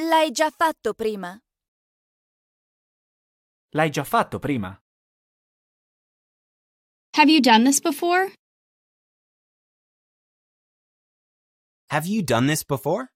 L'hai già fatto prima? L'hai già fatto prima? Have you done this before? Have you done this before?